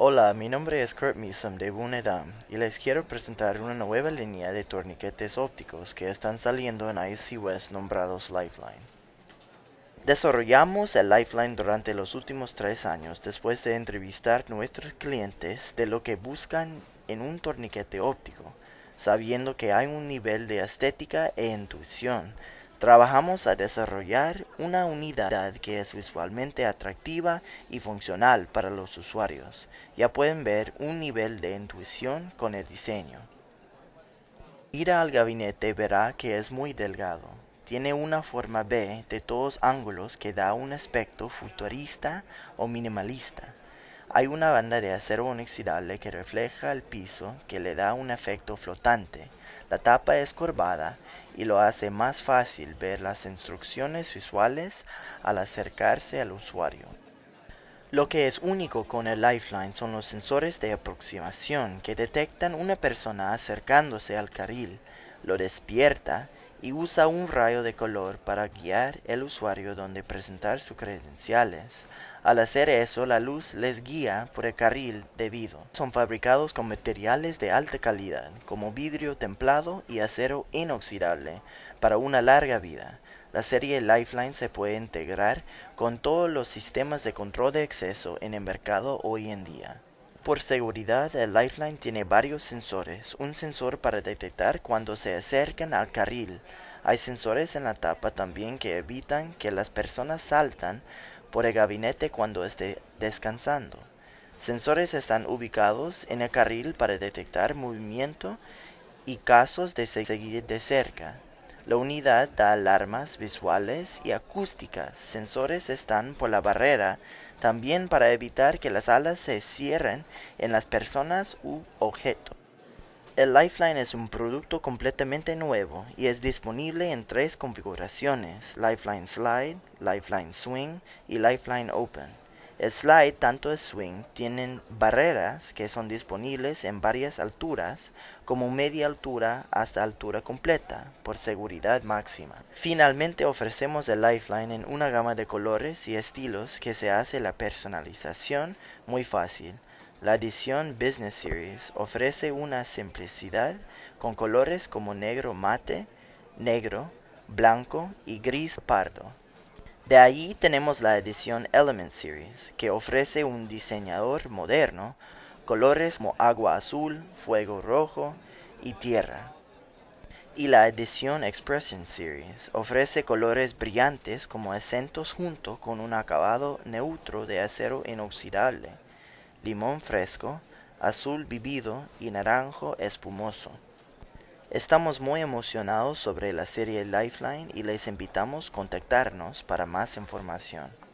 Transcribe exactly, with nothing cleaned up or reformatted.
Hola, mi nombre es Kurt Measom de Boon Edam y les quiero presentar una nueva línea de torniquetes ópticos que están saliendo en I S C West nombrados Lifeline. Desarrollamos el Lifeline durante los últimos tres años después de entrevistar a nuestros clientes de lo que buscan en un torniquete óptico, sabiendo que hay un nivel de estética e intuición. Trabajamos a desarrollar una unidad que es visualmente atractiva y funcional para los usuarios. Ya pueden ver un nivel de intuición con el diseño. Ir al gabinete verá que es muy delgado. Tiene una forma B de todos ángulos que da un aspecto futurista o minimalista. Hay una banda de acero inoxidable que refleja el piso que le da un efecto flotante. La tapa es curvada y lo hace más fácil ver las instrucciones visuales al acercarse al usuario. Lo que es único con el Lifeline son los sensores de aproximación que detectan una persona acercándose al carril, lo despierta y usa un rayo de color para guiar el usuario donde presentar sus credenciales. Al hacer eso, la luz les guía por el carril debido. Son fabricados con materiales de alta calidad, como vidrio templado y acero inoxidable, para una larga vida. La serie Lifeline se puede integrar con todos los sistemas de control de acceso en el mercado hoy en día. Por seguridad, el Lifeline tiene varios sensores, un sensor para detectar cuando se acercan al carril. Hay sensores en la tapa también que evitan que las personas saltan por el gabinete cuando esté descansando. Sensores están ubicados en el carril para detectar movimiento y casos de seguir de cerca. La unidad da alarmas visuales y acústicas. Sensores están por la barrera también para evitar que las alas se cierren en las personas u objetos. El Lifeline es un producto completamente nuevo y es disponible en tres configuraciones: Lifeline Slide, Lifeline Swing y Lifeline Open. El Slide tanto el Swing tienen barreras que son disponibles en varias alturas, como media altura hasta altura completa, por seguridad máxima. Finalmente ofrecemos el Lifeline en una gama de colores y estilos que se hace la personalización muy fácil. La edición Business Series ofrece una simplicidad con colores como negro mate, negro, blanco y gris pardo. De ahí tenemos la edición Element Series, que ofrece un diseñador moderno, colores como agua azul, fuego rojo y tierra. Y la edición Expression Series ofrece colores brillantes como acentos junto con un acabado neutro de acero inoxidable, limón fresco, azul vivido y naranjo espumoso. Estamos muy emocionados sobre la serie Lifeline y les invitamos a contactarnos para más información.